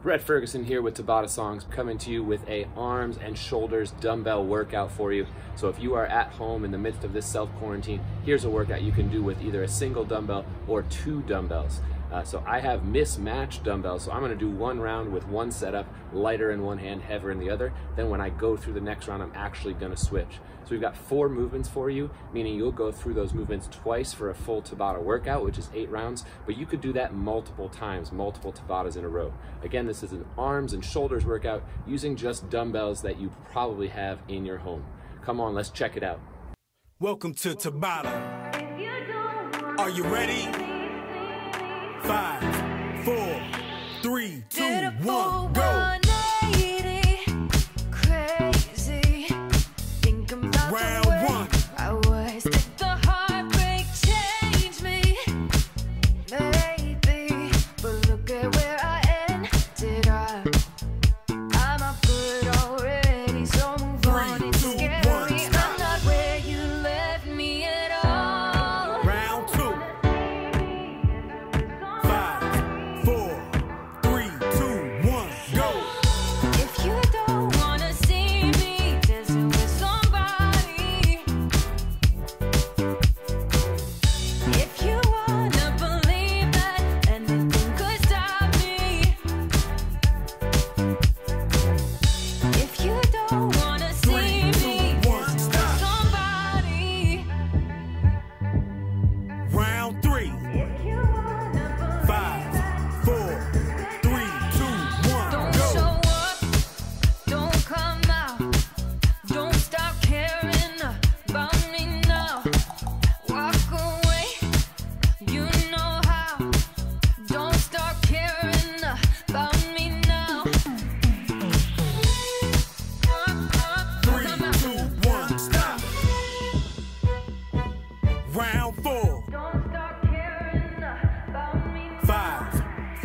Brett Ferguson here with Tabata Songs, coming to you with a arms and shoulders dumbbell workout for you. So if you are at home in the midst of this self-quarantine, here's a workout you can do with either a single dumbbell or two dumbbells. So I have mismatched dumbbells, so I'm going to do one round with one setup, lighter in one hand, heavier in the other. Then when I go through the next round, I'm actually going to switch. So we've got four movements for you, meaning you'll go through those movements twice for a full Tabata workout, which is 8 rounds, but you could do that multiple times, multiple Tabatas in a row. Again, this is an arms and shoulders workout using just dumbbells that you probably have in your home. Come on, let's check it out. Welcome to Tabata. Are you ready? 5, 4, 3, 2, 1, go! Crazy, think about round the way one. I was the heartbreak changed me, maybe, but look at where I ended up. I'm up good already, so move on. It's scary. I'm not where you left me at all. Round 2. 5, 4, 3, 2, 1, go! If you don't wanna see me dancing with somebody, if you wanna believe that anything could stop me, if you don't wanna see me dancing with somebody. Round 3. 5, 4, 3, 2, 1, don't go. Show up, don't come out, don't stop caring about me now. Walk away, you know how, don't stop caring about me now. 3, 2, 1, stop. Round 4. 5, 4, 3, 2, 1, go! Aren't you the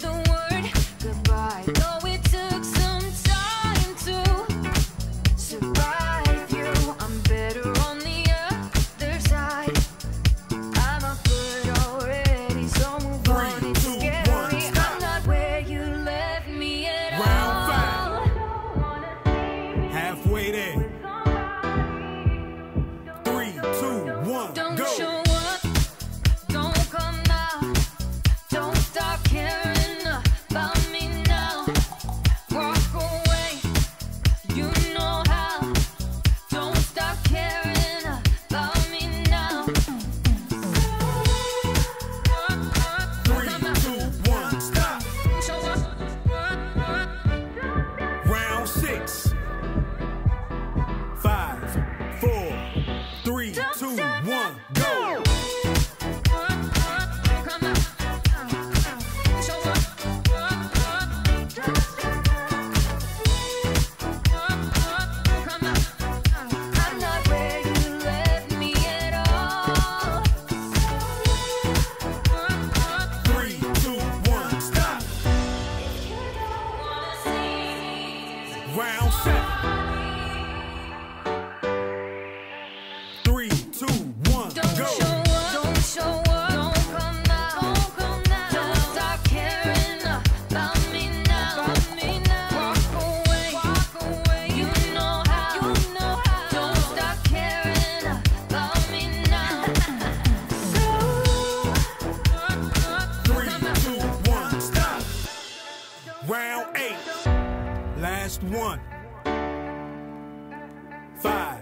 the word goodbye? Though it took some time to survive you, I'm better on the other side. I'm up good already, so move on. It's scary. I'm not where you left me at all. Round 5. Halfway there. 3, 2, 1, don't go. Show up, don't come out, don't stop caring about me now. Walk away, you know how, don't stop caring about me now. 3, 2, 1, stop. Show up. Round 6. 5, 4, 3, 2, 1, go! Round 8. Last one. 5.